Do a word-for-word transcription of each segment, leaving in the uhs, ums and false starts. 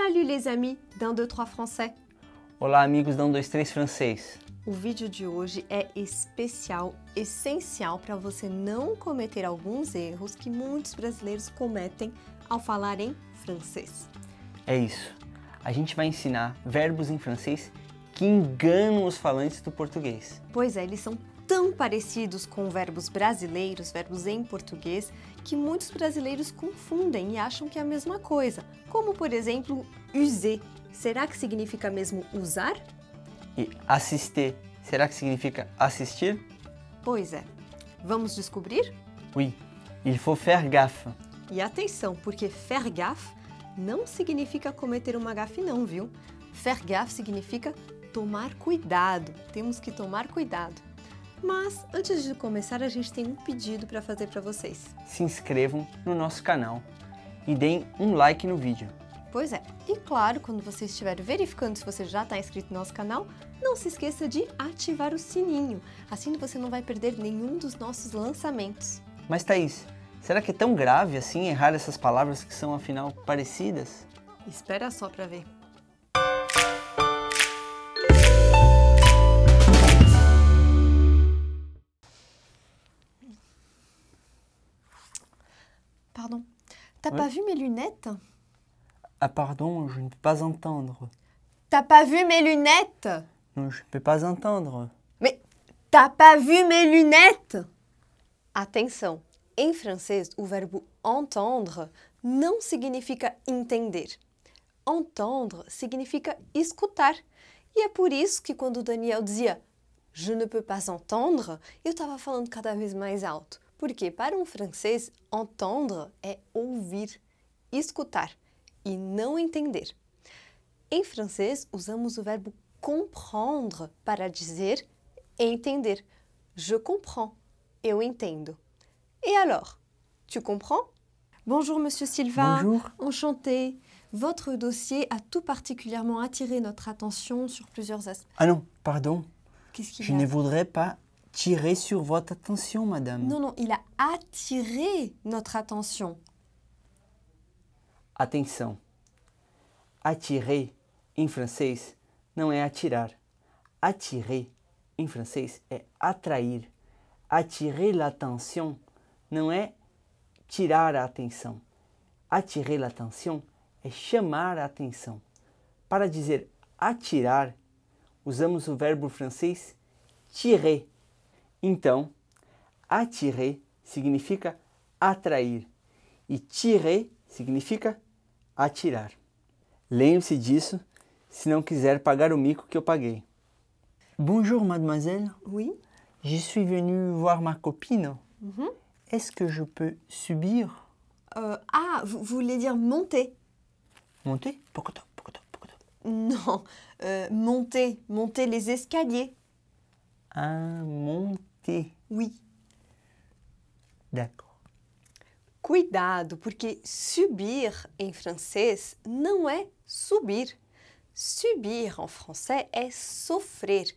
Salut les amis um dois três Francês! Olá amigos da um dois três Francês! O vídeo de hoje é especial, essencial para você não cometer alguns erros que muitos brasileiros cometem ao falar em francês. É isso, a gente vai ensinar verbos em francês que enganam os falantes do português. Pois é, eles são tão parecidos com verbos brasileiros, verbos em português, que muitos brasileiros confundem e acham que é a mesma coisa. Como, por exemplo, user. Será que significa mesmo usar? E assister. Será que significa assistir? Pois é. Vamos descobrir? Oui. Il faut faire gaffe. E atenção, porque faire gaffe não significa cometer uma gafe não, viu? Faire gaffe significa tomar cuidado. Temos que tomar cuidado. Mas, antes de começar, a gente tem um pedido para fazer para vocês. Se inscrevam no nosso canal e deem um like no vídeo. Pois é, e claro, quando você estiver verificando se você já está inscrito no nosso canal, não se esqueça de ativar o sininho, assim você não vai perder nenhum dos nossos lançamentos. Mas Thaís, será que é tão grave assim errar essas palavras que são afinal parecidas? Espera só para ver. Pardon, t'as pas vu mes lunettes? Ah pardon, je ne peux pas entendre. T'as pas vu mes lunettes? Non, je ne peux pas entendre. Mais t'as pas vu mes lunettes? Atenção, em francês o verbo entendre não significa entender. Entendre significa escutar. E é por isso que quando o Daniel dizia je ne peux pas entendre, eu estava falando cada vez mais alto. Porque para um francês, entendre é ouvir, escutar e não entender. Em francês, usamos o verbo comprendre para dizer entender. Je comprends, eu entendo. Et alors, tu comprends? Bonjour, Monsieur Sylvain. Bonjour. Enchanté. Votre dossier a tout particulièrement attiré notre attention sur plusieurs aspects. Ah non, pardon. Qu'est-ce qu'il y a? Je ne voudrais pas... Tirer sur votre attention, madame. Non, non, il a attiré notre attention. Atenção. Attirer, em francês, não é atirar. Attirer, em francês, é atrair. Attirer l'attention não é tirar a atenção. Attirer l'attention é chamar a atenção. Para dizer atirar, usamos o verbo francês tirer. Então, attirer significa atrair e tirer significa atirar. Lembre-se disso se não quiser pagar o mico que eu paguei. Bonjour, mademoiselle. Oui. Je suis venue voir ma copine. Mm-hmm. Est-ce que je peux subir? Euh, ah, vous voulez dire monter. Monter? Pourquoi? Pourquoi? Pourquoi? Non, euh, monter, monter les escaliers. Ah, monter. Oui. D'accord. Cuidado, porque subir em francês não é subir. Subir em francês é sofrer.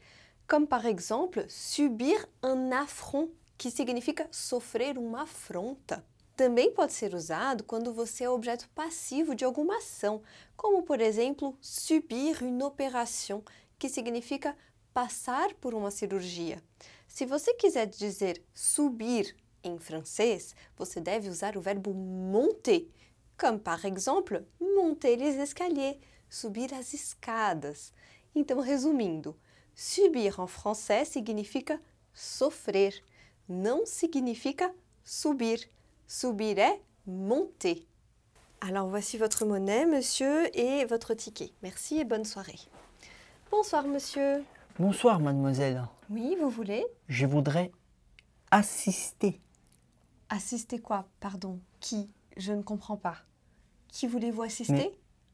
Comme par exemple, subir un affront, que significa sofrer uma afronta. Também pode ser usado quando você é objeto passivo de alguma ação, como por exemplo, subir une opération, que significa passar por uma cirurgia. Se você quiser dizer subir em francês, você deve usar o verbo monter, como, par exemple, monter les escaliers, subir as escadas. Então, resumindo, subir em francês significa sofrer, não significa subir. Subir é monter. Alors, voici votre monnaie, monsieur, et votre ticket. Merci et bonne soirée. Bonsoir, monsieur. Bonsoir, mademoiselle. Oui, vous voulez? Je voudrais assister. Assister quoi? Pardon, qui? Je ne comprends pas. Qui voulez-vous assister? Mais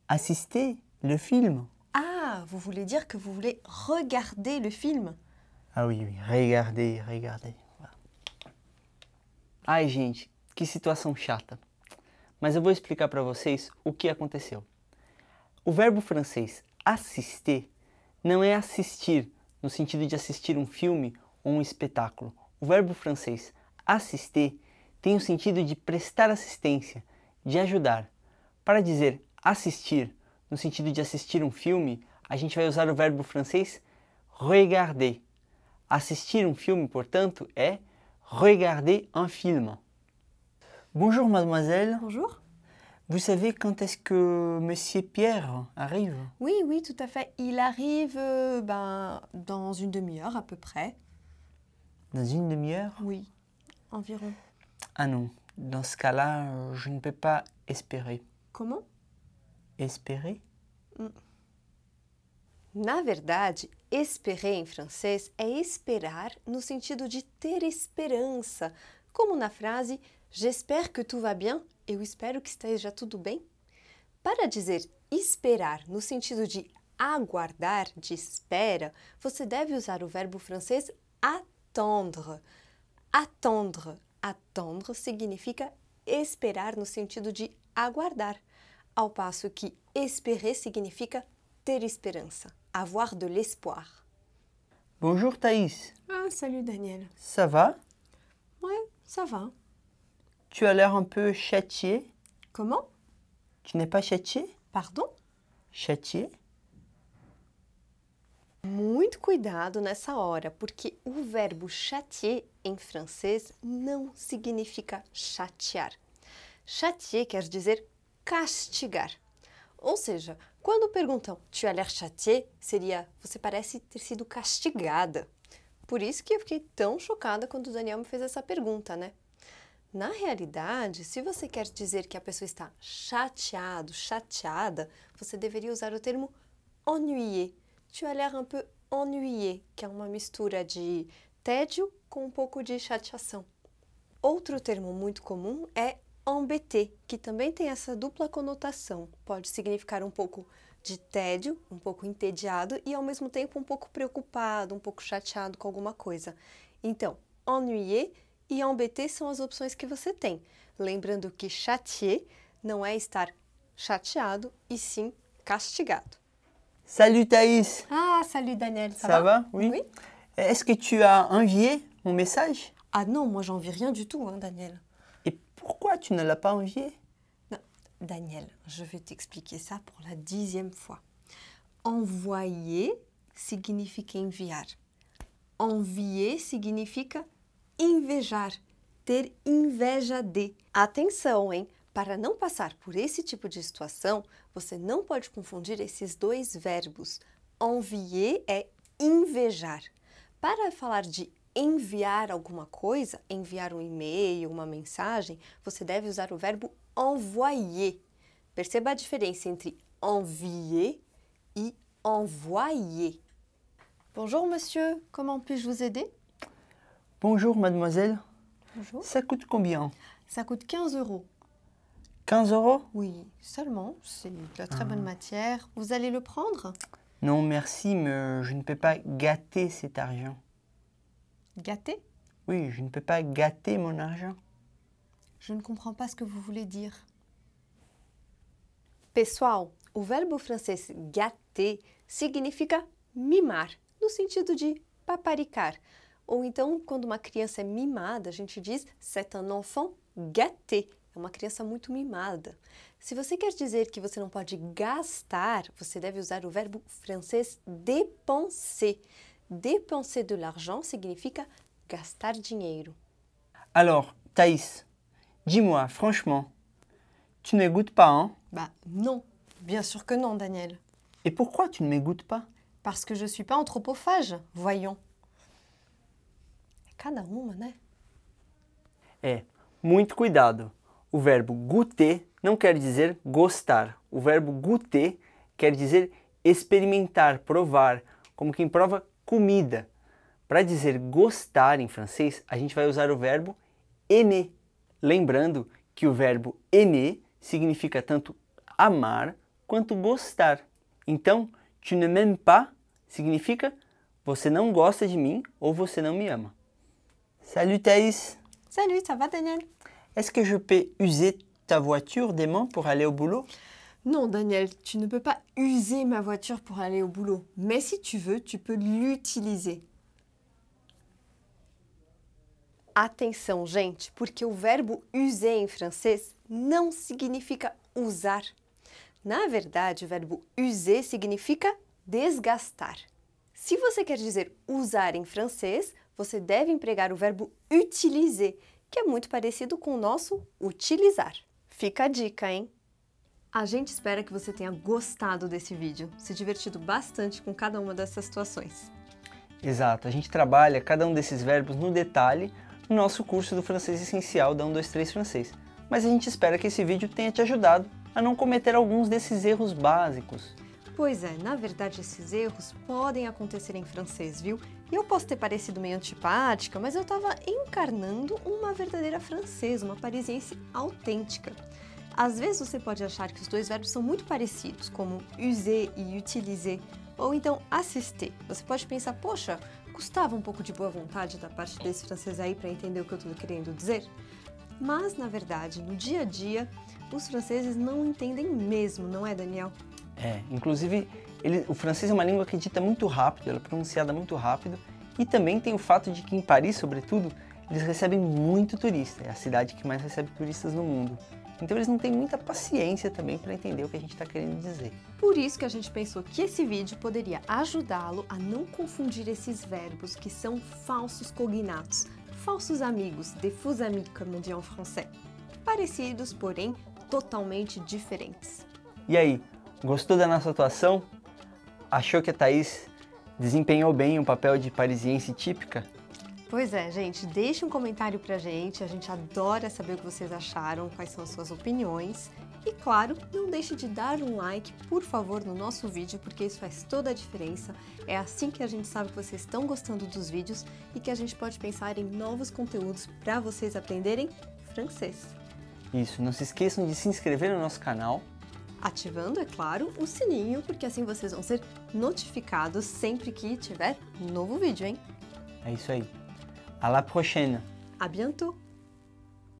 assister le film. Ah, vous voulez dire que vous voulez regarder le film? Ah oui, oui, regarder, regarder. Voilà. Ai, gente, que situação chata. Mas eu vou explicar para vocês o que aconteceu. O verbo francês assister não é assistir no sentido de assistir um filme ou um espetáculo. O verbo francês assister tem o sentido de prestar assistência, de ajudar. Para dizer assistir no sentido de assistir um filme, a gente vai usar o verbo francês regarder. Assistir um filme, portanto, é regarder un film. Bonjour, mademoiselle. Bonjour. Vous savez quand est-ce que Monsieur Pierre arrive? Oui, oui, tout à fait. Il arrive euh, ben, dans une demi-heure à peu près. Dans une demi-heure? Oui, environ. Ah non, dans ce cas-là, euh, je ne peux pas espérer. Comment? Espérer? Mm. Na verdade, espérer em francês é esperar no sentido de ter esperança, como na frase j'espère que tout va bien, eu espero que esteja tudo bem. Para dizer esperar no sentido de aguardar, de espera, você deve usar o verbo francês attendre. Attendre. Attendre significa esperar no sentido de aguardar, ao passo que espérer significa ter esperança, avoir de l'espoir. Bonjour Thaïs. Ah, salut Daniel. Ça va? Ouais, ça va. Tu as l'air un peu châtié. Comment? Tu n'es pas châtié? Pardon? Châtié? Muito cuidado nessa hora, porque o verbo châtier em francês não significa chatear. Châtier quer dizer castigar. Ou seja, quando perguntam tu as l'air châtié, seria você parece ter sido castigada. Por isso que eu fiquei tão chocada quando o Daniel me fez essa pergunta, né? Na realidade, se você quer dizer que a pessoa está chateado, chateada, você deveria usar o termo ennuyé. Tu as l'air un peu ennuyé, que é uma mistura de tédio com um pouco de chateação. Outro termo muito comum é embêté, que também tem essa dupla conotação. Pode significar um pouco de tédio, um pouco entediado e ao mesmo tempo um pouco preocupado, um pouco chateado com alguma coisa. Então, ennuyé e embêter são as opções que você tem. Lembrando que châtier não é estar chateado, e sim castigado. Salut Thaïs! Ah, salut Daniel, ça, ça va? va? Oui. oui. Est-ce que tu as envié mon message? Ah non, moi j'envie rien du tout, hein, Daniel. Et pourquoi tu ne l'as pas envié? Non, Daniel, je vais t'expliquer ça pour la dixième fois. Envoyer significa enviar. Envier significa invejar, ter inveja de. Atenção, hein? Para não passar por esse tipo de situação, você não pode confundir esses dois verbos. Envier é invejar. Para falar de enviar alguma coisa, enviar um e-mail, uma mensagem, você deve usar o verbo envoyer. Perceba a diferença entre envier e envoyer. Bonjour, monsieur. Comment puis-je vous aider? Bonjour, mademoiselle. Bonjour. Ça coûte combien? Ça coûte quinze euros. quinze euros? Oui, seulement. C'est de la très ah. bonne matière. Vous allez le prendre? Non, merci, mais je ne peux pas gâter cet argent. Gâter? Oui, je ne peux pas gâter mon argent. Je ne comprends pas ce que vous voulez dire. Pessoal, o verbo francês gâter significa mimar, no sentido de paparicar. Ou então, quando uma criança é mimada, a gente diz c'est un enfant gâté. É uma criança muito mimada. Se você quer dizer que você não pode gastar, você deve usar o verbo francês dépenser. Dépenser de l'argent significa gastar dinheiro. Alors, Thaïs, dis-moi, franchement, tu ne m'égoutes pas, hein? Bah non, bien sûr que non, Daniel. Et pourquoi tu ne m'égoutes pas? Parce que je ne suis pas anthropophage, voyons. Cada uma, né? É, muito cuidado. O verbo goûter não quer dizer gostar. O verbo goûter quer dizer experimentar, provar, como quem prova comida. Para dizer gostar em francês, a gente vai usar o verbo aimer. Lembrando que o verbo aimer significa tanto amar quanto gostar. Então, tu ne m'aimes pas significa você não gosta de mim ou você não me ama. Salut Thaïs. Salut, ça va Daniel? Est-ce que je peux user ta voiture demain pour aller au boulot? Non Daniel, tu ne peux pas user ma voiture pour aller au boulot. Mais si tu veux, tu peux l'utiliser. Atenção, gente, porque o verbo user em francês não significa usar. Na verdade, o verbo user significa desgastar. Se você quer dizer usar em francês, você deve empregar o verbo utiliser, que é muito parecido com o nosso utilizar. Fica a dica, hein? A gente espera que você tenha gostado desse vídeo, se divertido bastante com cada uma dessas situações. Exato, a gente trabalha cada um desses verbos no detalhe no nosso curso do Francês Essencial da um dois três Francês. Mas a gente espera que esse vídeo tenha te ajudado a não cometer alguns desses erros básicos. Pois é, na verdade esses erros podem acontecer em francês, viu? E eu posso ter parecido meio antipática, mas eu estava encarnando uma verdadeira francesa, uma parisiense autêntica. Às vezes você pode achar que os dois verbos são muito parecidos, como user e utiliser, ou então assister. Você pode pensar, poxa, custava um pouco de boa vontade da parte desse francês aí para entender o que eu estou querendo dizer? Mas, na verdade, no dia a dia, os franceses não entendem mesmo, não é, Daniel? É, inclusive, ele, o francês é uma língua que dita muito rápido, ela é pronunciada muito rápido, e também tem o fato de que em Paris, sobretudo, eles recebem muito turista, é a cidade que mais recebe turistas no mundo. Então eles não têm muita paciência também para entender o que a gente está querendo dizer. Por isso que a gente pensou que esse vídeo poderia ajudá-lo a não confundir esses verbos que são falsos cognatos, falsos amigos, des faux amis, comme on dit en français. Parecidos, porém, totalmente diferentes. E aí? Gostou da nossa atuação? Achou que a Thaís desempenhou bem o papel de parisiense típica? Pois é, gente, deixe um comentário pra gente, a gente adora saber o que vocês acharam, quais são as suas opiniões. E claro, não deixe de dar um like, por favor, no nosso vídeo, porque isso faz toda a diferença. É assim que a gente sabe que vocês estão gostando dos vídeos e que a gente pode pensar em novos conteúdos para vocês aprenderem francês. Isso, não se esqueçam de se inscrever no nosso canal, ativando, é claro, o sininho, porque assim vocês vão ser notificados sempre que tiver novo vídeo, hein? É isso aí. À la prochaine. À bientôt.